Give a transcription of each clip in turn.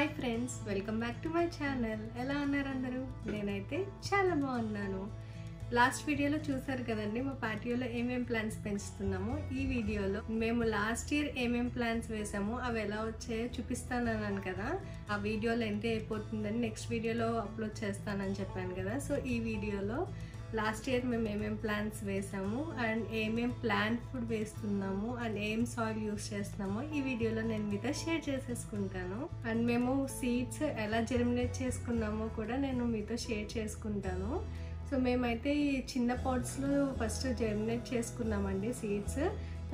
Hi friends welcome back to my channel ఎలా ఉన్నారు అందరూ నేనైతే చాలా బాగున్నాను లాస్ట్ వీడియోలో చూశారు కదండి మా పార్టీలో ఏమేం ప్లాంట్స్ పెంచుతున్నామో ఈ వీడియోలో మేము లాస్ట్ ఇయర్ ఏమేం ప్లాంట్స్ వేసామో అవి ఎలా వచ్చాయో చూపిస్తానన్నాను కదా ఆ వీడియోలో ఎంత అయిపోతుందని నెక్స్ట్ వీడియోలో అప్లోడ్ చేస్తానని చెప్పాను కదా సో ఈ వీడియోలో లాస్ట్ ఇయర్ మేము ఏమేం ప్లాంట్స్ వేసాము అండ్ ఏమేం ప్లాంట్ ఫుడ్ వేస్తున్నాము అండ్ ఏం సాయిల్ యూస్ చేస్తున్నామో ఈ వీడియోలో నేను మీతో షేర్ చేసేసుకుంటాను అండ్ మేము సీడ్స్ ఎలా జర్మినేట్ చేసుకున్నామో కూడా నేను మీతో షేర్ చేసుకుంటాను సో మేమైతే ఈ చిన్న పాట్స్లో ఫస్ట్ జర్మినేట్ చేసుకున్నామండి సీడ్స్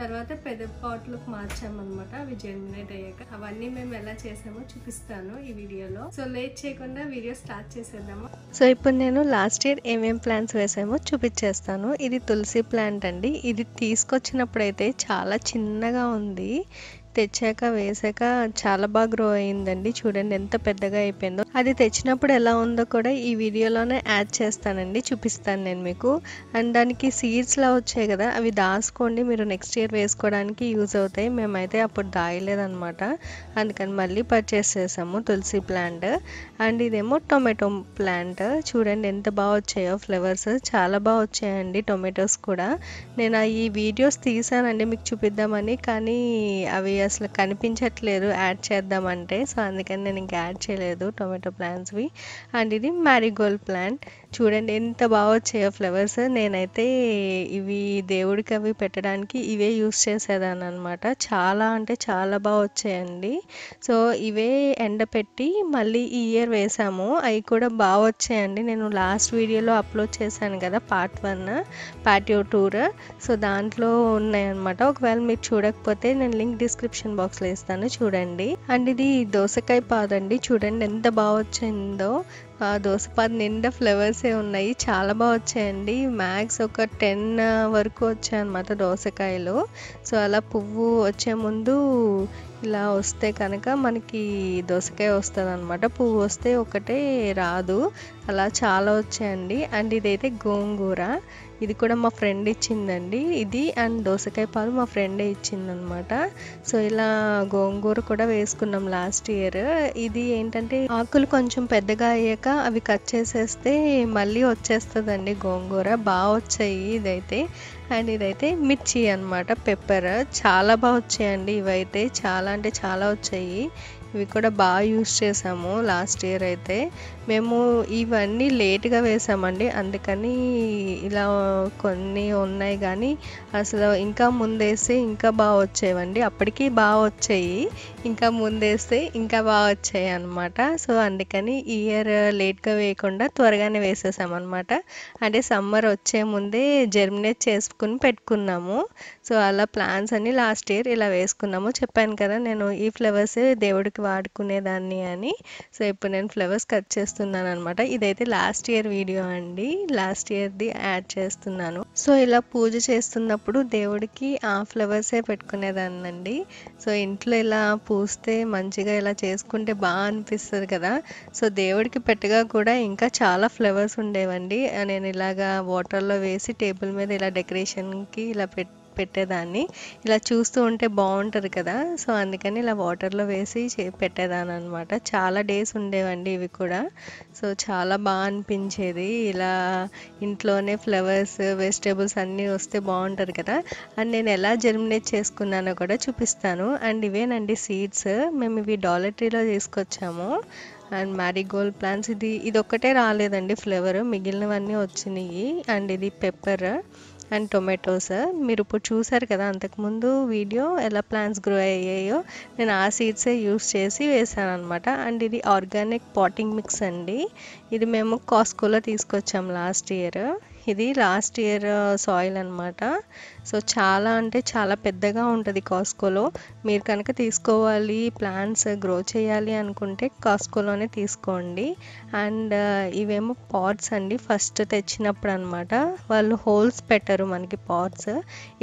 తర్వాత పెద్ద పాట్లకు మార్చామన్నమాట అవి జర్మినేట్ అయ్యాక అవన్నీ మేము ఎలా చేసామో చూపిస్తాను ఈ వీడియోలో సో లేట్ చేయకుండా వీడియో స్టార్ట్ చేసేద్దాము సో ఇప్పుడు నేను లాస్ట్ ఇయర్ ఏమేం ప్లాంట్స్ వేసామో చూపించేస్తాను ఇది తులసి ప్లాంట్ అండి ఇది తీసుకొచ్చినప్పుడైతే చాలా చిన్నగా ఉంది తెచ్చాక వేసాక చాలా బాగా గ్రో అయిందండి చూడండి ఎంత పెద్దగా అయిపోయిందో అది తెచ్చినప్పుడు ఎలా ఉందో కూడా ఈ వీడియోలోనే యాడ్ చేస్తానండి చూపిస్తాను నేను మీకు అండ్ దానికి సీడ్స్లా వచ్చాయి కదా అవి దాచుకోండి మీరు నెక్స్ట్ ఇయర్ వేసుకోవడానికి యూజ్ అవుతాయి మేమైతే అప్పుడు దాయలేదన్నమాట అందుకని మళ్ళీ పర్చేస్ చేసాము తులసి ప్లాంట్ అండ్ ఇదేమో టొమాటో ప్లాంట్ చూడండి ఎంత బాగా వచ్చాయో ఫ్లవర్స్ చాలా బాగా వచ్చాయండి టొమాటోస్ కూడా నేను ఈ వీడియోస్ తీసానండి మీకు చూపిద్దామని కానీ అవి అసలు కనిపించట్లేదు యాడ్ చేద్దామంటే సో అందుకని నేను ఇంకా యాడ్ చేయలేదు టొమాటో ప్లాంట్స్వి అండ్ ఇది మ్యారీగోల్డ్ ప్లాంట్ చూడండి ఎంత బాగా వచ్చాయో ఫ్లవర్స్ నేనైతే ఇవి దేవుడికి అవి పెట్టడానికి ఇవే యూస్ చేసేదాన్ని అనమాట చాలా అంటే చాలా బాగా వచ్చాయండి సో ఇవే ఎండపెట్టి మళ్ళీ ఈ ఇయర్ వేసాము అవి కూడా బాగా వచ్చాయండి నేను లాస్ట్ వీడియోలో అప్లోడ్ చేశాను కదా పార్ట్ 1 పాటియో టూర్ సో దాంట్లో ఉన్నాయన్నమాట ఒకవేళ మీరు చూడకపోతే నేను లింక్ డిస్క్రిప్షన్ బాక్స్లో ఇస్తాను చూడండి అండ్ ఇది దోసకాయ పాదండి చూడండి ఎంత బాగా వచ్చిందో ఆ దోసపాద నిండా ఫ్లవర్సే ఉన్నాయి చాలా బాగా వచ్చాయండి మ్యాక్స్ ఒక 10 వరకు వచ్చాయన్నమాట దోసకాయలు సో అలా పువ్వు వచ్చే ముందు ఇలా వస్తే కనుక మనకి దోసకాయ వస్తుంది అనమాట పువ్వు వస్తే ఒకటే రాదు అలా చాలా వచ్చాయండి అండ్ ఇదైతే గోంగూర ఇది కూడా మా ఫ్రెండ్ ఇచ్చిందండి ఇది అండ్ దోసకాయ పాలు మా ఫ్రెండే ఇచ్చిందనమాట సో ఇలా గోంగూర కూడా వేసుకున్నాం లాస్ట్ ఇయర్ ఇది ఏంటంటే ఆకులు కొంచెం పెద్దగా అయ్యాక అవి కట్ చేసేస్తే మళ్ళీ వచ్చేస్తుందండి గోంగూర బాగా వచ్చాయి ఇదైతే అండ్ ఇదైతే మిర్చి అనమాట పెప్పర్ చాలా బాగా వచ్చాయండి ఇవైతే చాలా అంటే చాలా వచ్చాయి ఇవి కూడా బాగా యూస్ చేసాము లాస్ట్ ఇయర్ అయితే మేము ఇవన్నీ లేట్గా వేసామండి అందుకని ఇలా కొన్ని ఉన్నాయి కానీ అసలు ఇంకా ముందేస్తే ఇంకా బాగా వచ్చేవండి అప్పటికీ బాగా వచ్చాయి ఇంకా ముందేస్తే ఇంకా బాగా వచ్చాయి అనమాట సో అందుకని ఈ ఇయర్ లేట్గా వేయకుండా త్వరగానే వేసేసామన్నమాట అంటే సమ్మర్ వచ్చే ముందే జర్మినేట్ చేసుకుని పెట్టుకున్నాము సో అలా ప్లాన్స్ అన్ని లాస్ట్ ఇయర్ ఇలా వేసుకున్నాము చెప్పాను కదా నేను ఈ ఫ్లవర్స్ దేవుడికి వాడుకునేదాన్ని అని సో ఇప్పుడు నేను ఫ్లవర్స్ కట్ చేస్తున్నాను అనమాట ఇదైతే లాస్ట్ ఇయర్ వీడియో అండి లాస్ట్ ఇయర్ది యాడ్ చేస్తున్నాను సో ఇలా పూజ చేస్తున్నప్పుడు దేవుడికి ఆ ఫ్లవర్సే పెట్టుకునేదాన్నండి సో ఇంట్లో ఇలా పూస్తే మంచిగా ఇలా చేసుకుంటే బాగా అనిపిస్తుంది కదా సో దేవుడికి పెట్టగా కూడా ఇంకా చాలా ఫ్లవర్స్ ఉండేవండి నేను ఇలాగా వాటర్లో వేసి టేబుల్ మీద ఇలా డెకరేషన్కి ఇలా పెట్టేదాన్ని ఇలా చూస్తూ ఉంటే బాగుంటుంది కదా సో అందుకని ఇలా వాటర్లో వేసి పెట్టేదాన్ని అనమాట చాలా డేస్ ఉండేవండి ఇవి కూడా సో చాలా బాగా అనిపించేది ఇలా ఇంట్లోనే ఫ్లవర్స్ వెజిటేబుల్స్ అన్నీ వస్తే బాగుంటుంది కదా అండ్ నేను ఎలా జర్మినేట్ చేసుకున్నానో కూడా చూపిస్తాను అండ్ ఇవేనండి సీడ్స్ మేము ఇవి డాలర్ ట్రీలో తీసుకొచ్చాము అండ్ మ్యారీగోల్డ్ ప్లాంట్స్ ఇది ఒక్కటే రాలేదండి ఫ్లేవర్ మిగిలినవన్నీ వచ్చినాయి అండ్ ఇది పెప్పర్ అండ్ టొమాటోస్ మీరు ఇప్పుడు చూసారు కదా అంతకుముందు వీడియో ఎలా ప్లాంట్స్ గ్రో అయ్యాయో నేను ఆ సీడ్సే యూస్ చేసి వేసాను అనమాట అండ్ ఇది ఆర్గానిక్ పాటింగ్ మిక్స్ అండి ఇది మేము కాస్కోలో తీసుకొచ్చాం లాస్ట్ ఇయర్ ఇది లాస్ట్ ఇయర్ సాయిల్ అనమాట సో చాలా అంటే చాలా పెద్దగా ఉంటుంది కాస్కోలో మీరు కనుక తీసుకోవాలి ప్లాంట్స్ గ్రో చేయాలి అనుకుంటే కాస్కోలోనే తీసుకోండి అండ్ ఇవేమో పాట్స్ అండి ఫస్ట్ తెచ్చినప్పుడు అనమాట వాళ్ళు హోల్స్ పెట్టరు మనకి పాట్స్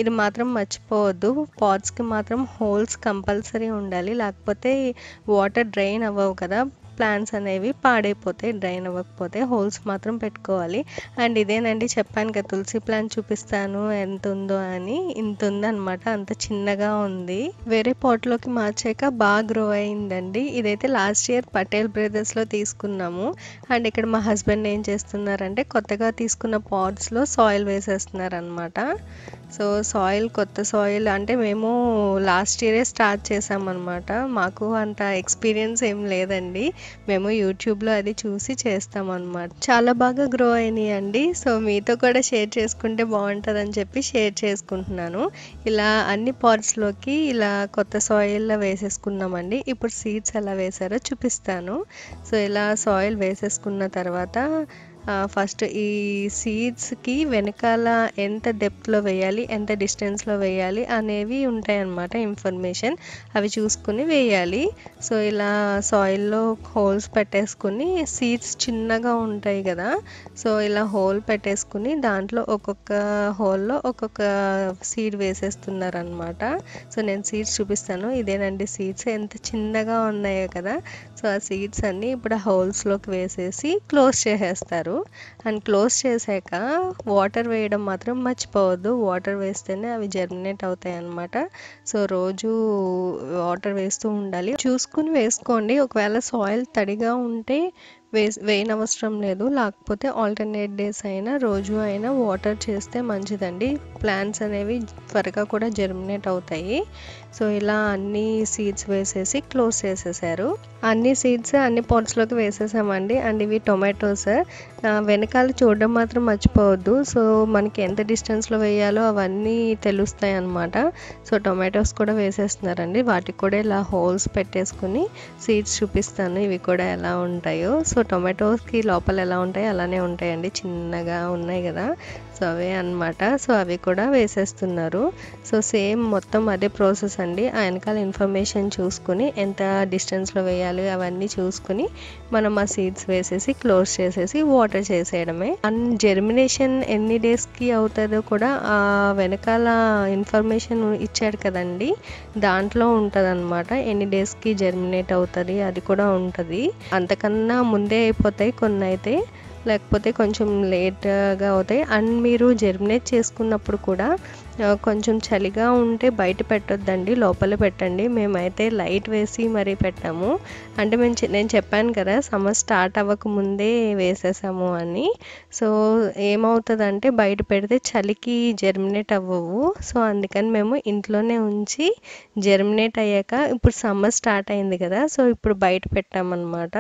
ఇది మాత్రం మర్చిపోవద్దు పాట్స్కి మాత్రం హోల్స్ కంపల్సరీ ఉండాలి లేకపోతే వాటర్ డ్రైన్ అవ్వవు కదా ప్లాంట్స్ అనేవి పాడైపోతాయి, డ్రైన్ అవ్వకపోతే హోల్స్ మాత్రం పెట్టుకోవాలి. అండ్ ఇదేనండి చెప్పాను కదా తులసి ప్లాంట్ చూపిస్తాను ఎంత ఉందో అని, ఇంత ఉందన్నమాట, అంత చిన్నగా ఉంది. వేరే పాట్లోకి మార్చాక బాగా గ్రో అయిందండి. ఇదైతే లాస్ట్ ఇయర్ పటేల్ బ్రదర్స్లో తీసుకున్నాము. అండ్ ఇక్కడ మా హస్బెండ్ ఏం చేస్తున్నారంటే కొత్తగా తీసుకున్న పాట్స్లో సాయిల్ వేసేస్తున్నారు అనమాట. సో సాయిల్ కొత్త సాయిల్, అంటే మేము లాస్ట్ ఇయరే స్టార్ట్ చేసామన్నమాట. మాకు అంత ఎక్స్పీరియన్స్ ఏం లేదండి, మేము యూట్యూబ్లో అది చూసి చేస్తామన్నమాట. చాలా బాగా గ్రో అయినాయి అండి. సో మీతో కూడా షేర్ చేసుకుంటే బాగుంటుందని చెప్పి షేర్ చేసుకుంటున్నాను. ఇలా అన్ని పాట్స్లోకి ఇలా కొత్త సాయిల్లో వేసేసుకున్నామండి. ఇప్పుడు సీడ్స్ ఎలా వేసారో చూపిస్తాను. సో ఇలా సాయిల్ వేసేసుకున్న తర్వాత ఫస్ట్ ఈ సీడ్స్కి వెనకాల ఎంత డెప్త్లో వేయాలి, ఎంత డిస్టెన్స్లో వేయాలి అనేవి ఉంటాయన్నమాట ఇన్ఫర్మేషన్, అవి చూసుకుని వేయాలి. సో ఇలా సాయిల్లో హోల్స్ పెట్టేసుకుని, సీడ్స్ చిన్నగా ఉంటాయి కదా, సో ఇలా హోల్ పెట్టేసుకుని దాంట్లో ఒక్కొక్క హోల్లో ఒక్కొక్క సీడ్ వేసేస్తున్నారనమాట. సో నేను సీడ్స్ చూపిస్తాను. ఇదేనండి సీడ్స్, ఎంత చిన్నగా ఉన్నాయో కదా. సో ఆ సీడ్స్ అన్నీ ఇప్పుడు హోల్స్లోకి వేసేసి క్లోజ్ చేసేస్తారు. అండ్ క్లోజ్ చేశాక వాటర్ వేయడం మాత్రం మర్చిపోవద్దు, వాటర్ వేస్తేనే అవి జర్మినేట్ అవుతాయి అన్నమాట. సో రోజు వాటర్ వేస్తూ ఉండాలి, చూసుకుని వేసుకోండి. ఒకవేళ సాయిల్ తడిగా ఉంటే వేయనవసరం లేదు, లేకపోతే ఆల్టర్నేట్ డేస్ అయినా రోజు అయినా వాటర్ చేస్తే మంచిదండి. ప్లాంట్స్ అనేవి త్వరగా కూడా జర్మినేట్ అవుతాయి. సో ఇలా అన్ని సీడ్స్ వేసేసి క్లోజ్ చేసేసారు. అన్ని సీడ్స్ అన్ని పాట్స్లోకి వేసేసామండి. అండ్ ఇవి టొమాటోస్, వెనకాల చూడడం మాత్రం మర్చిపోవద్దు. సో మనకి ఎంత డిస్టెన్స్లో వేయాలో అవన్నీ తెలుస్తాయి అన్నమాట. సో టొమాటోస్ కూడా వేసేస్తున్నారండి. వాటికి కూడా ఇలా హోల్స్ పెట్టేసుకుని సీడ్స్ చూపిస్తాను ఇవి కూడా ఎలా ఉంటాయో. సో టొమాటోస్కి లోపల ఎలా ఉంటాయి అలానే ఉంటాయండి, చిన్నగా ఉన్నాయి కదా, సో అవే అన్నమాట. సో అవి కూడా వేసేస్తున్నారు. సో సేమ్ మొత్తం అదే ప్రాసెస్ అండి. ఆ వెనకాల ఇన్ఫర్మేషన్ చూసుకుని ఎంత డిస్టెన్స్లో వేయాలి అవన్నీ చూసుకుని మనం ఆ సీడ్స్ వేసేసి క్లోజ్ చేసేసి వాటర్ చేసేయడమే. అండ్ జర్మినేషన్ ఎన్ని డేస్కి అవుతుందో కూడా ఆ వెనకాల ఇన్ఫర్మేషన్ ఇచ్చాడు కదండి, దాంట్లో ఉంటుంది అన్నమాట. ఎన్ని డేస్కి జర్మినేట్ అవుతుంది అది కూడా ఉంటుంది. అంతకన్నా ముందే అయిపోతాయి కొన్ని అయితే, లేకపోతే కొంచెం లేట్గా అవుతాయి. అండ్ మీరు జర్మినేట్ చేసుకున్నప్పుడు కూడా కొంచెం చలిగా ఉంటే బయట పెట్టొద్దండి, లోపల పెట్టండి. మేమైతే లైట్ వేసి మరీ పెట్టాము. అంటే నేను చెప్పాను కదా సమ్మర్ స్టార్ట్ అవ్వకముందే వేసేసాము అని. సో ఏమవుతుందంటే బయట పెడితే చలికి జర్మినేట్ అవ్వవు. సో అందుకని మేము ఇంట్లోనే ఉంచి జర్మినేట్ అయ్యాక, ఇప్పుడు సమ్మర్ స్టార్ట్ అయింది కదా, సో ఇప్పుడు బయట పెట్టామన్నమాట.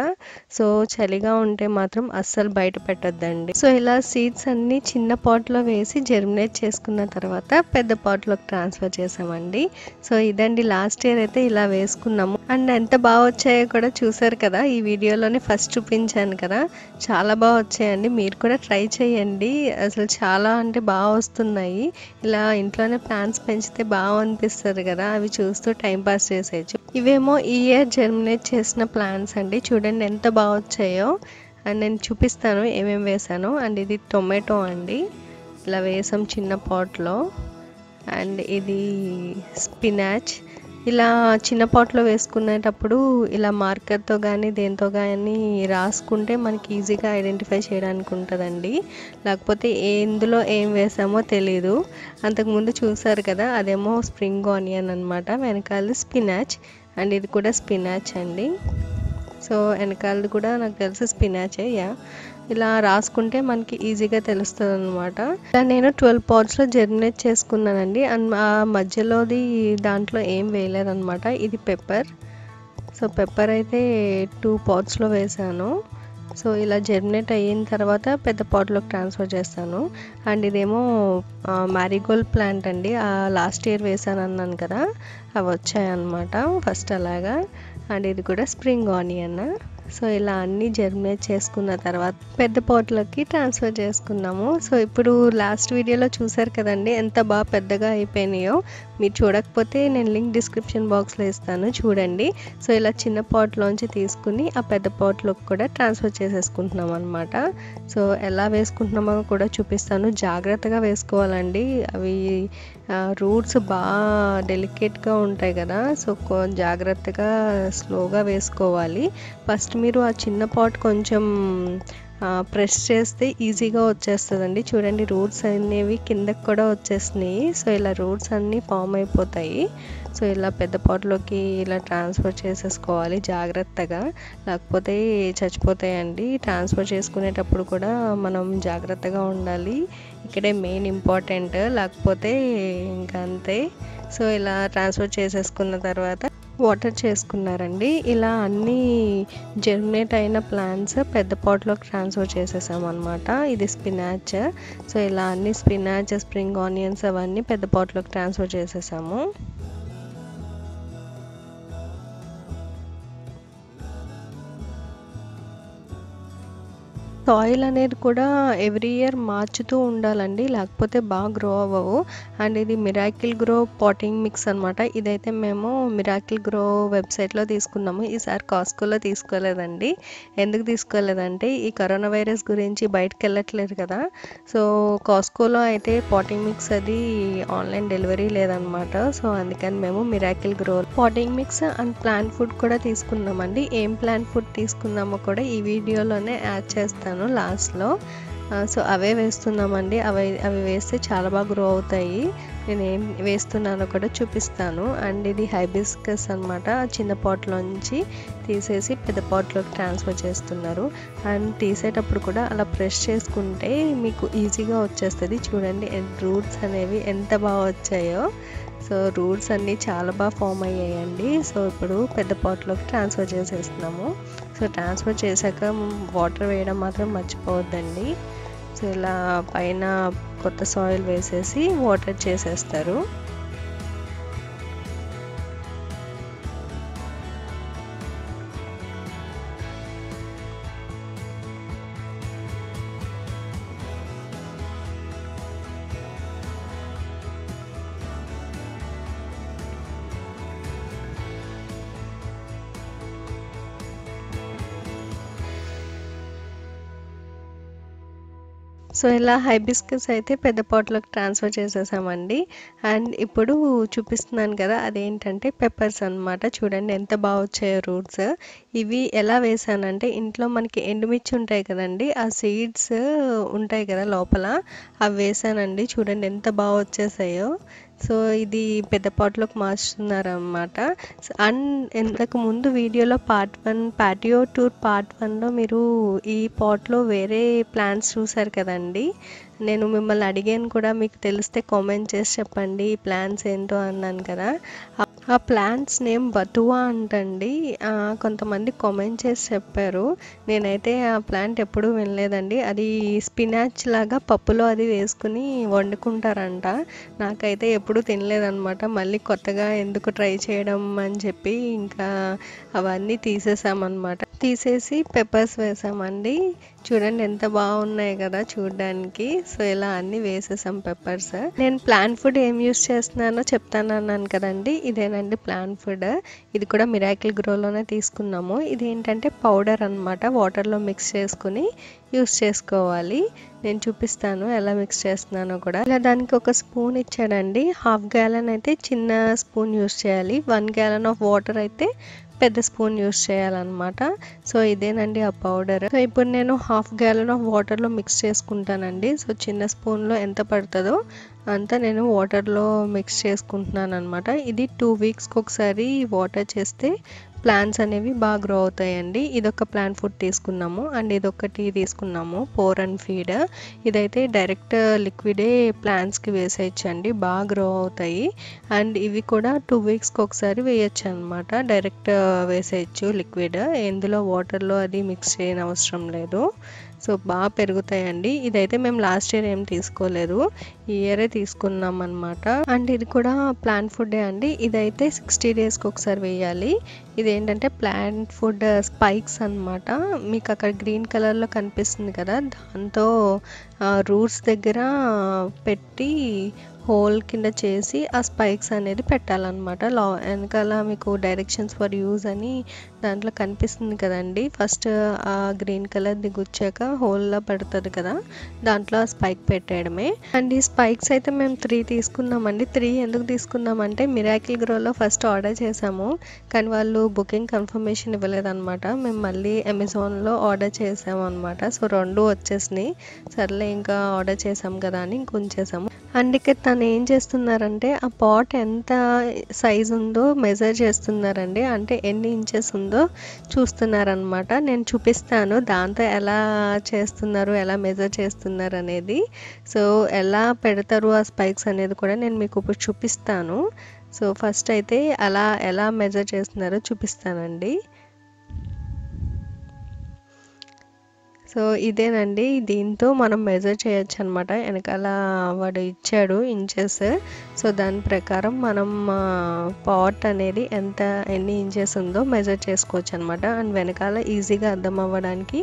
సో చలిగా ఉంటే మాత్రం అస్సలు బయట పెట్టద్దండి. సో ఇలా సీడ్స్ అన్ని చిన్న పాట్లో వేసి జర్మినేట్ చేసుకున్న తర్వాత పెద్ద పాట్లోకి ట్రాన్స్ఫర్ చేసామండి. సో ఇదండి లాస్ట్ ఇయర్ అయితే ఇలా వేసుకున్నాము. అండ్ ఎంత బాగా వచ్చాయో కూడా చూసారు కదా, ఈ వీడియోలోనే ఫస్ట్ చూపించాను కదా, చాలా బాగా వచ్చాయండి. మీరు కూడా ట్రై చేయండి, అసలు చాలా అంటే బాగా వస్తున్నాయి. ఇలా ఇంట్లోనే ప్లాంట్స్ పెంచితే బాగా అనిపిస్తుంది కదా, అవి చూస్తూ టైంపాస్ చేసేయచ్చు. ఇవేమో ఈ ఇయర్ జర్మినేట్ చేసిన ప్లాంట్స్ అండి, చూడండి ఎంత బాగా వచ్చాయో. అండ్ నేను చూపిస్తాను ఏమేమి వేసాను. అండ్ ఇది టొమాటో అండి, ఇలా వేసాం చిన్న పాట్లో. అండ్ ఇది స్పినాచ్. ఇలా చిన్న పాట్లో వేసుకునేటప్పుడు ఇలా మార్కర్తో కానీ దేంతో కానీ రాసుకుంటే మనకి ఈజీగా ఐడెంటిఫై చేయడానికి ఉంటుందండి, లేకపోతే ఎందులో ఏం వేసామో తెలీదు. అంతకుముందు చూసారు కదా, అదేమో స్ప్రింగ్ ఆనియన్ అనమాట, వెనకాల స్పినాచ్. అండ్ ఇది కూడా స్పినాచ్ అండి. సో వెనకాలది కూడా నాకు తెలిసి స్పినాచే. ఇలా రాసుకుంటే మనకి ఈజీగా తెలుస్తుంది అనమాట. ఇలా నేను 12 పాట్స్లో జర్మినేట్ చేసుకున్నానండి. అండ్ ఆ మధ్యలోది దాంట్లో ఏం వేయలేదనమాట. ఇది పెప్పర్. సో పెప్పర్ అయితే 2 పాట్స్లో వేసాను. సో ఇలా జర్మినేట్ అయిన తర్వాత పెద్ద పాట్లోకి ట్రాన్స్ఫర్ చేస్తాను. అండ్ ఇదేమో మ్యారీగోల్డ్ ప్లాంట్ అండి, లాస్ట్ ఇయర్ వేసాను అన్నాను కదా, అవి వచ్చాయన్నమాట ఫస్ట్ అలాగా. అండ్ ఇది కూడా స్ప్రింగ్ ఆనియన్. సో ఇలా అన్నీ జర్మినేట్ చేసుకున్న తర్వాత పెద్ద పాట్లోకి ట్రాన్స్ఫర్ చేసుకున్నాము. సో ఇప్పుడు లాస్ట్ వీడియోలో చూసారు కదండి ఎంత బాగా పెద్దగా అయిపోయినాయో. మీరు చూడకపోతే నేను లింక్ డిస్క్రిప్షన్ బాక్స్లో ఇస్తాను చూడండి. సో ఇలా చిన్న పాట్లోంచి తీసుకుని ఆ పెద్ద పాట్లోకి కూడా ట్రాన్స్ఫర్ చేసేసుకుంటున్నాం అనమాట. సో ఎలా వేసుకుంటున్నామో కూడా చూపిస్తాను. జాగ్రత్తగా వేసుకోవాలండి, అవి రూట్స్ బాగా డెలికేట్గా ఉంటాయి కదా, సో జాగ్రత్తగా స్లోగా వేసుకోవాలి. ఫస్ట్ మీరు ఆ చిన్న పాట్ కొంచెం ప్రెస్ చేస్తే ఈజీగా వచ్చేస్తుందండి. చూడండి రూట్స్ అనేవి కిందకు కూడా వచ్చేసినాయి. సో ఇలా రూట్స్ అన్నీ ఫామ్ అయిపోతాయి. సో ఇలా పెద్ద పాట్లోకి ఇలా ట్రాన్స్ఫర్ చేసేసుకోవాలి జాగ్రత్తగా, లేకపోతే చచ్చిపోతాయండి. ట్రాన్స్ఫర్ చేసుకునేటప్పుడు కూడా మనం జాగ్రత్తగా ఉండాలి, ఇక్కడే మెయిన్ ఇంపార్టెంట్, లేకపోతే ఇంకా అంతే. సో ఇలా ట్రాన్స్ఫర్ చేసేసుకున్న తర్వాత వాటర్ చేసుకున్నారండి. ఇలా అన్నీ జర్మినేట్ అయిన ప్లాంట్స్ పెద్ద పాట్లోకి ట్రాన్స్ఫర్ చేసేసాం అనమాట. ఇది స్పినాచ్. సో ఇలా అన్ని స్పినాచ్, స్ప్రింగ్ ఆనియన్స్ అవన్నీ పెద్ద పాట్లోకి ట్రాన్స్ఫర్ చేసేసాము. సాయిల్ అనేది కూడా ఎవ్రీ ఇయర్ మార్చుతూ ఉండాలండి, లేకపోతే బాగా గ్రో అవ్వవు. అండ్ ఇది మిరాకిల్-గ్రో పాటింగ్ మిక్స్ అనమాట. ఇదైతే మేము మిరాకిల్-గ్రో వెబ్సైట్లో తీసుకున్నాము, ఈసారి కాస్కోలో తీసుకోలేదండి. ఎందుకు తీసుకోలేదంటే ఈ కరోనా వైరస్ గురించి బయటకు వెళ్ళట్లేదు కదా. సో కాస్కోలో అయితే పాటింగ్ మిక్స్ అది ఆన్లైన్ డెలివరీ లేదనమాట. సో అందుకని మేము Miracle Gro potting mix and plant food కూడా తీసుకున్నామండి. ఏం ప్లాంట్ ఫుడ్ తీసుకున్నామో కూడా ఈ వీడియోలోనే యాడ్ చేస్తాను లాస్ట్లో. సో అవే వేస్తున్నామండి. అవి వేస్తే చాలా బాగా గ్రో అవుతాయి. నేను ఏం వేస్తున్నానో కూడా చూపిస్తాను. అండ్ ఇది హైబిస్కస్ అనమాట. చిన్న పాట్లోంచి తీసేసి పెద్ద పాట్లోకి ట్రాన్స్ఫర్ చేస్తున్నారు. అండ్ తీసేటప్పుడు కూడా అలా ప్రెస్ చేసుకుంటే మీకు ఈజీగా వచ్చేస్తుంది. చూడండి రూట్స్ అనేవి ఎంత బాగా వచ్చాయో. సో రూట్స్ అన్నీ చాలా బాగా ఫామ్ అయ్యాయండి. సో ఇప్పుడు పెద్ద పాట్లోకి ట్రాన్స్ఫర్ చేసేస్తున్నాము. సో ట్రాన్స్ఫర్ చేశాక వాటర్ వేయడం మాత్రం మర్చిపోవద్దండి. సో ఇలా పైన కొత్త సాయిల్ వేసేసి వాటర్ చేసేస్తారు. సో ఇలా హైబిస్కస్ అయితే పెద్ద పాట్లోకి ట్రాన్స్ఫర్ చేసేసామండి. అండ్ ఇప్పుడు చూపిస్తున్నాను కదా, అదేంటంటే పెప్పర్స్ అనమాట. చూడండి ఎంత బాగా వచ్చాయో రూట్స్. ఇవి ఎలా వేసానంటే ఇంట్లో మనకి ఎండుమిర్చి ఉంటాయి కదండి, ఆ సీడ్స్ ఉంటాయి కదా లోపల, అవి వేసానండి. చూడండి ఎంత బాగా వచ్చేసాయో. సో ఇది పెద్ద పాట్లోకి మార్చుతున్నారనమాట. అండ్ ఇంతకు ముందు వీడియోలో పార్ట్ 1 ప్యాటియో టూర్ పార్ట్ 1లో మీరు ఈ పాట్లో వేరే ప్లాంట్స్ చూసారు కదండి. నేను మిమ్మల్ని అడిగాను కూడా, మీకు తెలిస్తే కామెంట్ చేసి చెప్పండి ఈ ప్లాంట్స్ ఏంటో అన్నాను కదా. ఆ ప్లాంట్స్ నేమ్ బతువా అంటండి. కొంతమంది కామెంట్ చేసి చెప్పారు. నేనైతే ఆ ప్లాంట్ ఎప్పుడూ వినలేదండి. అది స్పినాచ్ లాగా పప్పులో అది వేసుకుని వండుకుంటారంట. నాకైతే ఎప్పుడూ తినలేదనమాట. మళ్ళీ కొత్తగా ఎందుకు ట్రై చేయడం అని చెప్పి ఇంకా అవన్నీ తీసేసామన్నమాట. తీసేసి పెప్పర్స్ వేసామండి. చూడండి ఎంత బాగున్నాయి కదా చూడడానికి. సో ఇలా అన్ని వేసేసాం పెప్పర్స్. నేను ప్లాంట్ ఫుడ్ ఏం యూస్ చేస్తున్నానో చెప్తానన్నాను కదండి, ఇదేనండి ప్లాంట్ ఫుడ్. ఇది కూడా మిరాకిల్-గ్రోలోనే తీసుకున్నాము. ఇదేంటంటే పౌడర్ అనమాట, వాటర్లో మిక్స్ చేసుకుని యూస్ చేసుకోవాలి. నేను చూపిస్తాను ఎలా మిక్స్ చేస్తున్నానో కూడా. ఇలా దానికి ఒక స్పూన్ ఇచ్చాడండి. హాఫ్ గ్యాలన్ అయితే చిన్న స్పూన్ యూస్ చేయాలి, 1 gallon ఆఫ్ వాటర్ అయితే పెద్ద స్పూన్ యూస్ చేయాలన్నమాట. సో ఇదేనండి ఆ పౌడర్. సో ఇప్పుడు నేను ½ gallon ఆఫ్ వాటర్లో మిక్స్ చేసుకుంటానండి. సో చిన్న స్పూన్లో ఎంత పడుతుందో అంతా నేను వాటర్లో మిక్స్ చేసుకుంటున్నాను అనమాట. ఇది 2 weeks ఒకసారి వాటర్ చేస్తే ప్లాంట్స్ అనేవి బాగా గ్రో అవుతాయండి. ఇదొక ప్లాంట్ ఫుడ్ తీసుకున్నాము. అండ్ ఇదొకటి తీసుకున్నాము పోర్ అండ్ ఫీడ్. ఇదైతే డైరెక్ట్ లిక్విడే ప్లాంట్స్కి వేసేయచ్చండి, బాగా గ్రో అవుతాయి. అండ్ ఇవి కూడా 2 weeks ఒకసారి వేయచ్చు అనమాట, డైరెక్ట్ వేసేయచ్చు లిక్విడ్. ఎందులో వాటర్లో అది మిక్స్ చేయని అవసరం లేదు. సో బాగా పెరుగుతాయండి. ఇదైతే మేము లాస్ట్ ఇయర్ ఏం తీసుకోలేదు, ఈ ఇయరే తీసుకున్నాం అనమాట. అండ్ ఇది కూడా ప్లాంట్ ఫుడ్ అండి. ఇదైతే 60 days ఒకసారి వేయాలి. ఇదేంటంటే ప్లాంట్ ఫుడ్ స్పైక్స్ అనమాట. మీకు అక్కడ గ్రీన్ కలర్లో కనిపిస్తుంది కదా, దాంతో రూట్స్ దగ్గర పెట్టి హోల్ కింద చేసి ఆ స్పైక్స్ అనేది పెట్టాలన్నమాట. లా వెనకాల మీకు డైరెక్షన్స్ ఫర్ యూజ్ అని దాంట్లో కనిపిస్తుంది కదండి. ఫస్ట్ ఆ గ్రీన్ కలర్ది గుచ్చాక హోల్లా పడుతుంది కదా, దాంట్లో ఆ స్పైక్ పెట్టేయడమే. అండ్ ఈ స్పైక్స్ అయితే మేము 3 తీసుకున్నామండి. 3 ఎందుకు తీసుకున్నామంటే మిరాకిల్ గ్రోలో ఫస్ట్ ఆర్డర్ చేసాము, కానీ వాళ్ళు బుకింగ్ కన్ఫర్మేషన్ ఇవ్వలేదన్నమాట. మేము మళ్ళీ అమెజాన్లో ఆర్డర్ చేసాము అనమాట. సో 2 వచ్చేసినాయి. సర్లే ఇంకా ఆర్డర్ చేసాం కదా అని ఇంకొంచేసాము. అండ్ ఇక్కడ తను ఏం చేస్తున్నారంటే ఆ పాట్ ఎంత సైజ్ ఉందో మెజర్ చేస్తున్నారండి, అంటే ఎన్ని ఇంచెస్ ఉందో చూస్తున్నారనమాట. నేను చూపిస్తాను దాంతో ఎలా చేస్తున్నారు, ఎలా మెజర్ చేస్తున్నారు అనేది. సో ఎలా పెడతారు ఆ స్పైక్స్ అనేది కూడా నేను మీకు ఇప్పుడు చూపిస్తాను. సో ఫస్ట్ అయితే అలా ఎలా మెజర్ చేస్తున్నారో చూపిస్తానండి. సో ఇదేనండి, దీంతో మనం మెజర్ చేయొచ్చు అనమాట. వెనకాల వాడు ఇచ్చాడు ఇంచెస్, సో దాని ప్రకారం మనం పాట్ అనేది ఎన్ని ఇంచెస్ ఉందో మెజర్ చేసుకోవచ్చు అనమాట. అండ్ వెనకాల ఈజీగా అర్థం అవ్వడానికి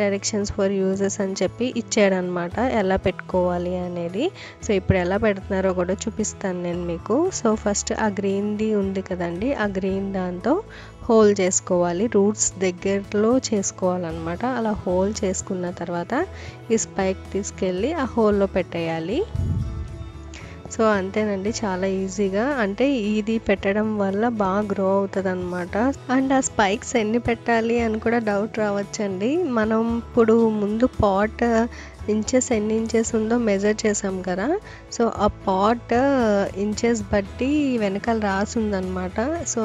డైరెక్షన్స్ ఫర్ యూజెస్ అని చెప్పి ఇచ్చాడనమాట, ఎలా పెట్టుకోవాలి అనేది. సో ఇప్పుడు ఎలా పెడుతున్నారో కూడా చూపిస్తాను నేను మీకు. సో ఫస్ట్ ఆ గ్రీన్ది ఉంది కదండి, ఆ గ్రీన్ దాంతో హోల్ చేసుకోవాలి, రూట్స్ దగ్గరలో చేసుకోవాలన్నమాట. అలా హోల్ చేసుకున్న తర్వాత ఈ స్పైక్ తీసుకెళ్ళి ఆ హోల్లో పెట్టేయాలి. సో అంతేనండి, చాలా ఈజీగా. అంటే ఇది పెట్టడం వల్ల బాగా గ్రో అవుతుంది అనమాట. అండ్ ఆ స్పైక్స్ ఎన్ని పెట్టాలి అని కూడా డౌట్ రావచ్చండి. మనం ఇప్పుడు ముందు పాట్ ఇంచెస్ ఎన్ని ఇంచెస్ ఉందో మెజర్ చేసాం కదా, సో ఆ పాట్ ఇంచెస్ బట్టి వెనకాల రాసి ఉందన్నమాట. సో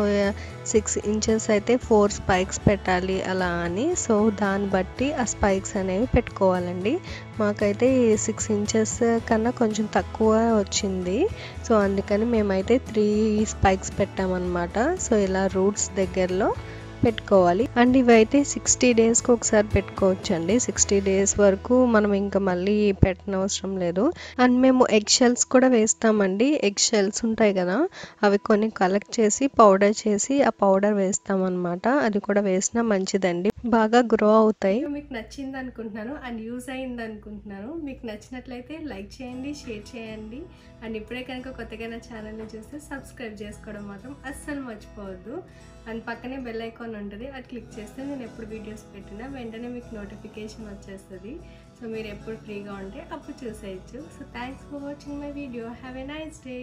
6 ఇంచెస్ అయితే 4 స్పైక్స్ పెట్టాలి అలా అని. సో దాన్ని బట్టి ఆ స్పైక్స్ అనేవి పెట్టుకోవాలండి. మాకైతే 6 ఇంచెస్ కన్నా కొంచెం తక్కువ వచ్చింది. సో అందుకని మేమైతే 3 స్పైక్స్ పెట్టామన్నమాట. సో ఇలా రూట్స్ దగ్గరలో పెట్టుకోవాలి. అండ్ ఇవైతే 60 డేస్కి ఒకసారి పెట్టుకోవచ్చు అండి. 60 డేస్ వరకు మనం ఇంకా మళ్ళీ పెట్టనవసరం లేదు. అండ్ మేము ఎగ్ షెల్స్ కూడా వేస్తామండి. ఎగ్ షెల్స్ ఉంటాయి కదా, అవి కొన్ని కలెక్ట్ చేసి పౌడర్ చేసి ఆ పౌడర్ వేస్తామన్నమాట. అది కూడా వేసినా మంచిదండి, బాగా గ్రో అవుతాయి. మీకు నచ్చింది అనుకుంటున్నాను అండ్ యూజ్ అయింది అనుకుంటున్నాను. మీకు నచ్చినట్లయితే లైక్ చేయండి, షేర్ చేయండి. అండ్ ఇప్పుడే కనుక కొత్తగా నా ఛానల్ని చూస్తే సబ్స్క్రైబ్ చేసుకోవడం మాత్రం అస్సలు మర్చిపోవద్దు. అండ్ పక్కనే బెల్ ఐకాన్ ఉంటుంది, అది క్లిక్ చేస్తే నేను ఎప్పుడు వీడియోస్ పెట్టినా వెంటనే మీకు నోటిఫికేషన్ వచ్చేస్తుంది. సో మీరు ఎప్పుడు ఫ్రీగా ఉంటే అప్పుడు చూసేయచ్చు. So thanks for watching my video. Have a nice day.